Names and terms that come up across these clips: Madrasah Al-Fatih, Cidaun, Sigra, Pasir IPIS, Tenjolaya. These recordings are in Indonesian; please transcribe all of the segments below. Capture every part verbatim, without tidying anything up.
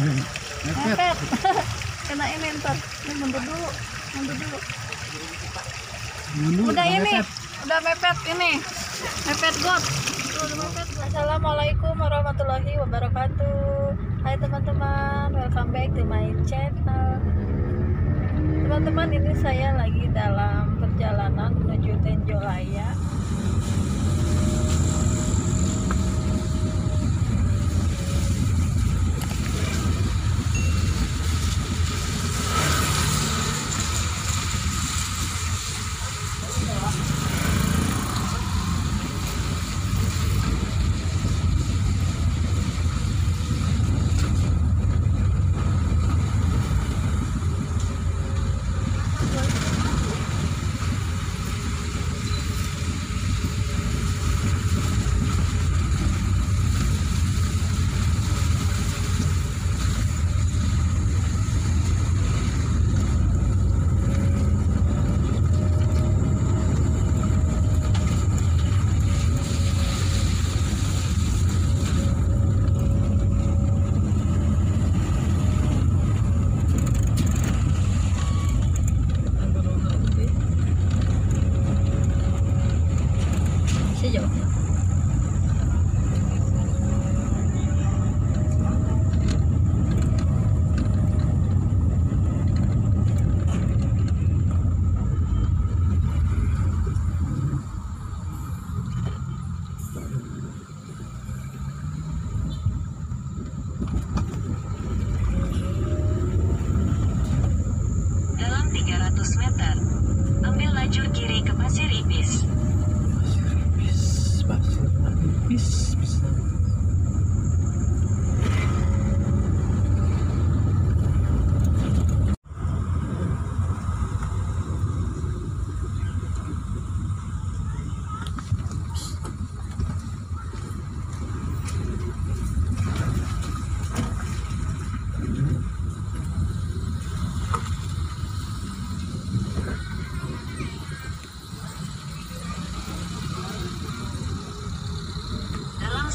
Mepet. Kena ini ntar. Ini mundur dulu. Mundur dulu. Mundur, udah ini. Mepet. Udah mepet ini. Mepet got. Udah mepet. Assalamualaikum warahmatullahi wabarakatuh. Hai teman-teman. Welcome back to my channel. Teman-teman, ini saya lagi dalam perjalanan menuju Tenjolaya. tiga ratus meter, ambil lajur kiri ke Pasir Ibis. Pasir Ibis, Pasir Ibis, bisa.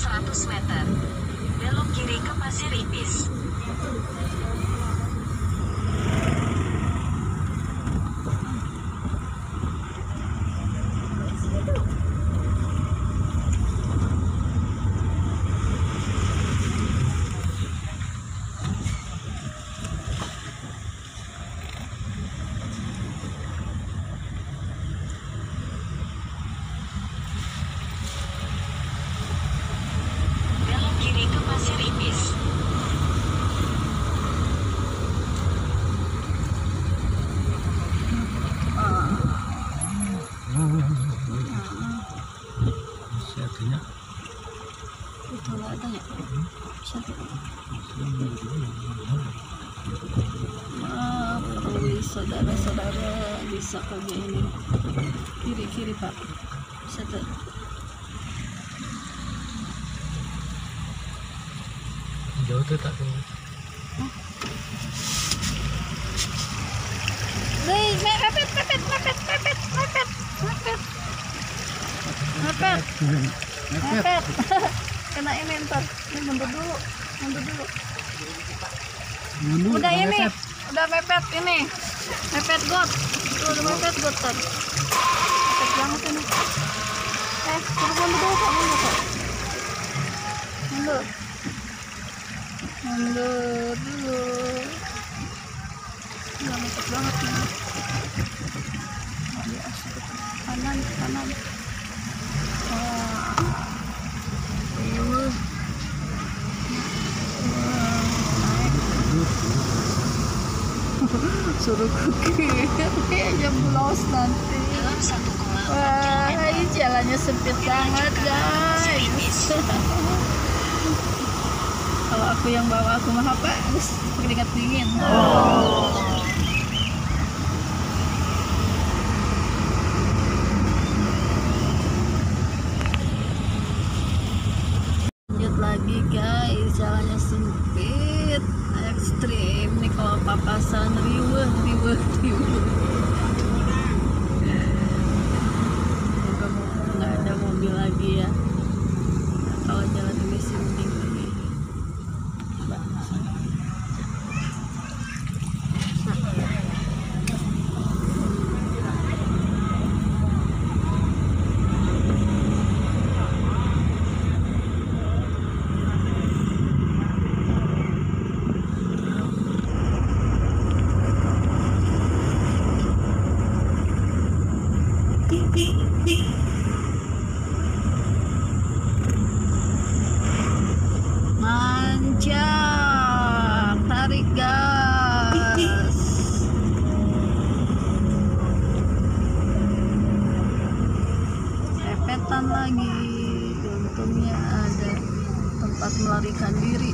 seratus meter, belok kiri ke Pasir Ibis. Saudara-saudara bisa pakai ini kiri-kiri Pak, bisa tuh. Jauh tuh tak tuh. Nih, mepet, mepet, mepet, mepet, mepet, mepet, mepet, mepet. Kena ini ntar, ini mundur dulu, mundur dulu. Udah ini, udah mepet ini. Mepet got, tuh udah mepet got kan? Mepet banget ini. Eh, turun dulu Pak, mundur Pak. Mundur. Mundur dulu. Nggak mepet banget ini. Kanan, kanan. Suruh kukir aja bolos nanti. Wah, ini jalannya sempit banget guys. Kalau aku yang bawa aku mah apa, keringat dingin. Oh. Lanjut lagi guys, jalannya sempit ekstrim nih kalau papasan riweh riweh riweh. Moga-moga nggak ada mobil lagi ya. Nah, kalau jalan ini sih mending ini. Coba. Manjak, tarik gas. Repetan lagi. Untungnya ada tempat melarikan diri.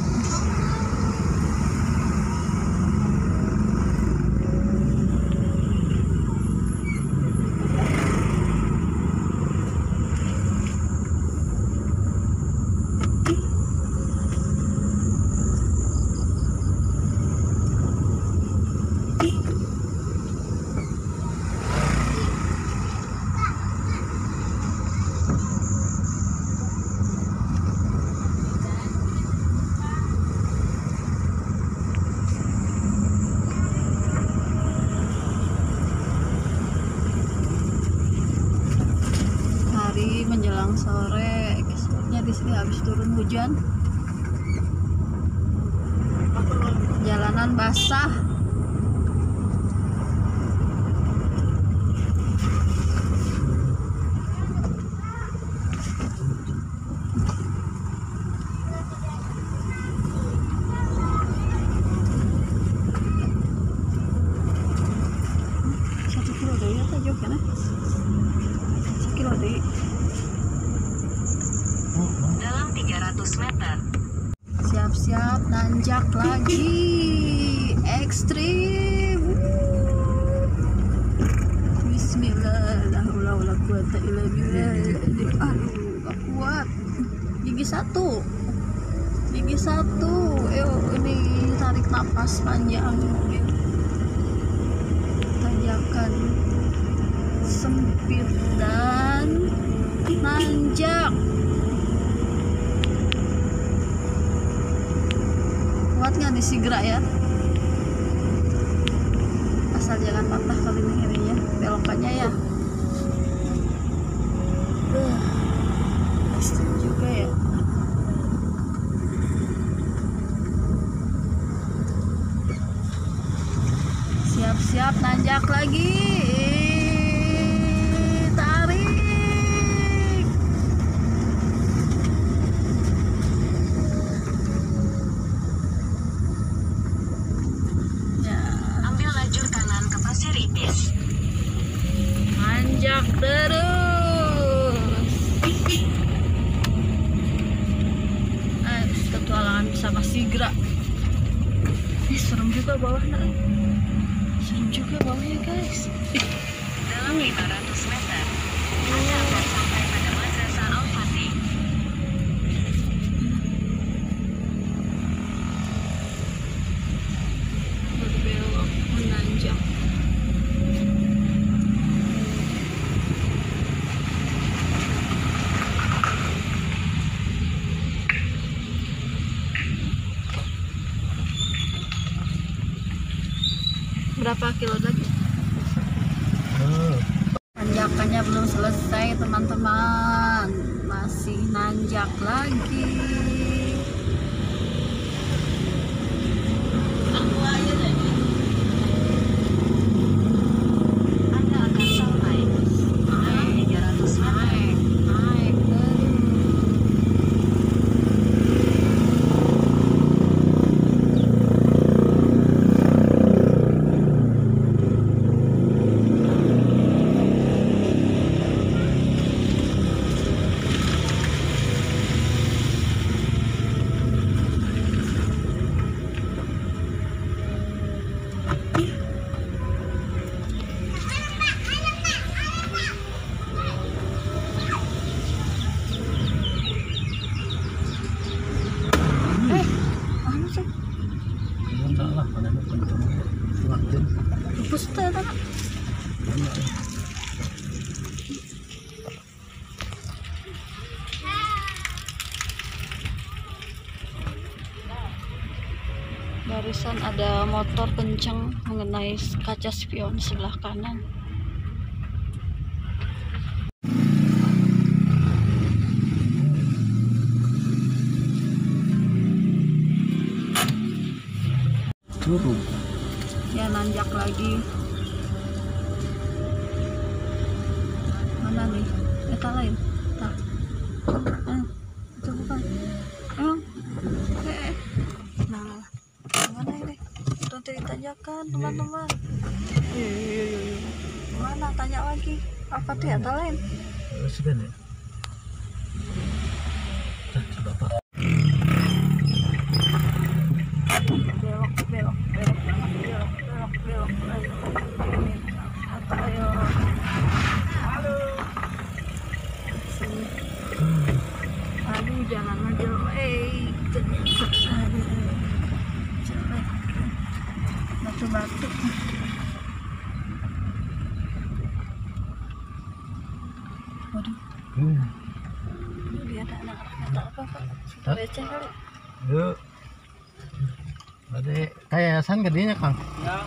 Menjelang sore, kesannya di sini habis turun hujan, jalanan basah. Satu kilo deh, ya tajok ya, nah. Satu kilo deh. Dalam tiga ratus meter. Siap-siap nanjak lagi. Ekstrim. Bismillah. La haula wala quwata illa billah. Aduh, gak kuat. Gigi satu. Gigi satu. Eh, ini tarik napas panjang. Tanjakan sempit dan nanjak. Kuatnya di Sigra ya, asal jangan patah kali ini hirinya, belokannya ya. Ekstrim juga ya. Siap-siap nanjak lagi. Manjak terus. Nah, ketualangan sama Sigra. Ih, serem juga bawahnya. Serem juga bawahnya, guys. Dalam lima ratus meter, Anda akan sampai pada Madrasah Al-Fatih. Berbelok menanjak. Berapa kilo lagi? Tanjakannya belum selesai teman-teman, masih nanjak lagi. Anda akan sampai dalam tiga ratus meter. Naik barusan ada motor kencang mengenai kaca spion sebelah kanan. Turun. Ya nanjak lagi. kata lain. Tah. Anu, itu bukan. Emang. Eh. Nah, mana ini? Itu ditanyakan teman-teman. Iya, iya, iya. Mana tanya lagi? Apa dia kata lain? Sudah nih. Tah, coba Pak. Belok, belok, belok, belok, belok, belok, belok. Ayo. Halo. Sini. Aduh, jangan maju. Eh, jelek. Jelek. Batuk-batuk. Waduh. Hmm. Dia ada anak atau apa, Pak? Sudah becek kali. Yuk. Ada kayak san gedenya, Kang. Ya.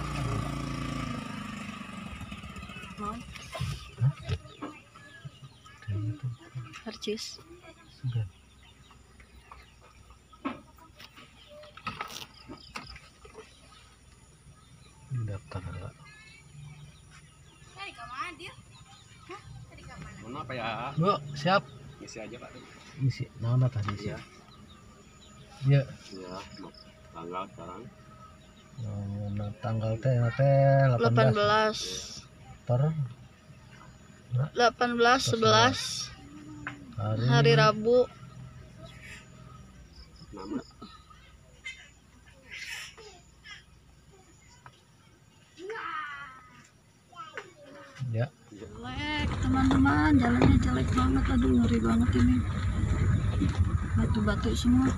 Harcis sudah daftar lah. Tadi kemana dia? Hah? Tadi kemana? Mana apa ya? Bu, siap. Isi aja Pak. Isi. Nah, nah tadi sih. Iya. Iya. Ya, tanggal sekarang. Nah, tanggal teh delapan belas. Per delapan belas sebelas hari, hari Rabu. Nama. Ya. Jelek teman-teman, jalannya jelek banget, aduh ngeri banget ini. Batu-batu semua.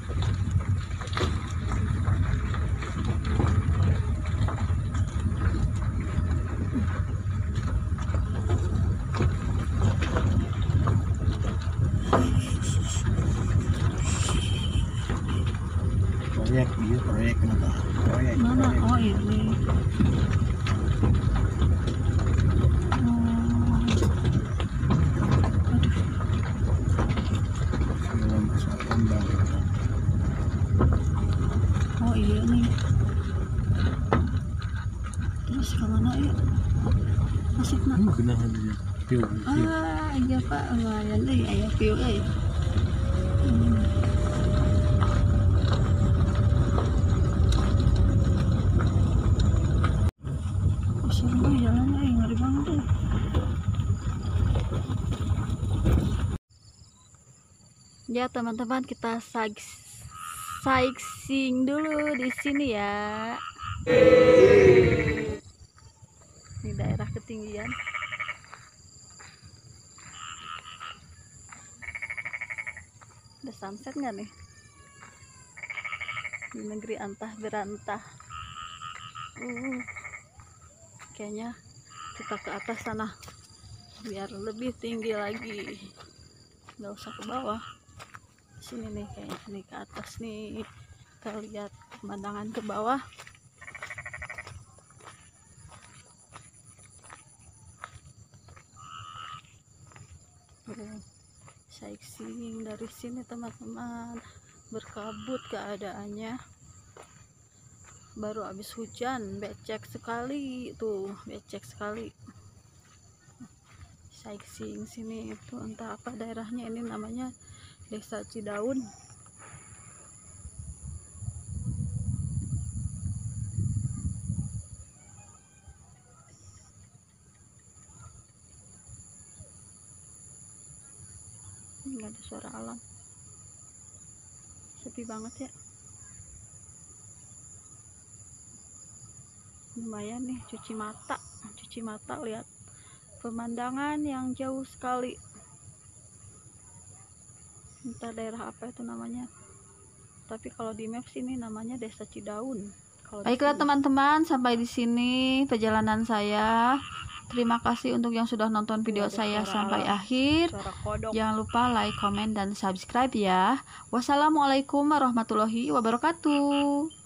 Proyek, iya proyek, kenapa? Proyek, mana? Proyek. Oh ini hmm. Aduh belum kesalahan banget. Oh iya nih. Terus kemana ya? Masih nak? Hmm, kena hadinya piu. Ah, iya Pak, ayah leh, ayah piu leh. Ya teman-teman, kita sightseeing dulu di sini ya. Ini daerah ketinggian. Ada sunset nggak nih? Di negeri antah berantah. Uh, kayaknya kita ke atas sana biar lebih tinggi lagi. Nggak usah ke bawah. Sini nih kayaknya nih ke atas nih, kita lihat pemandangan ke bawah. Sightseeing dari sini teman-teman, berkabut keadaannya, baru habis hujan, becek sekali tuh, becek sekali. Sightseeing sini itu entah apa daerahnya, ini namanya Desa Cidaun. Nggak ada suara alam, sepi banget ya. Lumayan nih, cuci mata, cuci mata lihat pemandangan yang jauh sekali. Entah daerah apa itu namanya, tapi kalau di maps ini namanya Desa Cidaun. Kalau baiklah teman-teman, sampai di sini perjalanan saya. Terima kasih untuk yang sudah nonton video saya sampai akhir. Jangan lupa like, comment, dan subscribe ya. Wassalamualaikum warahmatullahi wabarakatuh.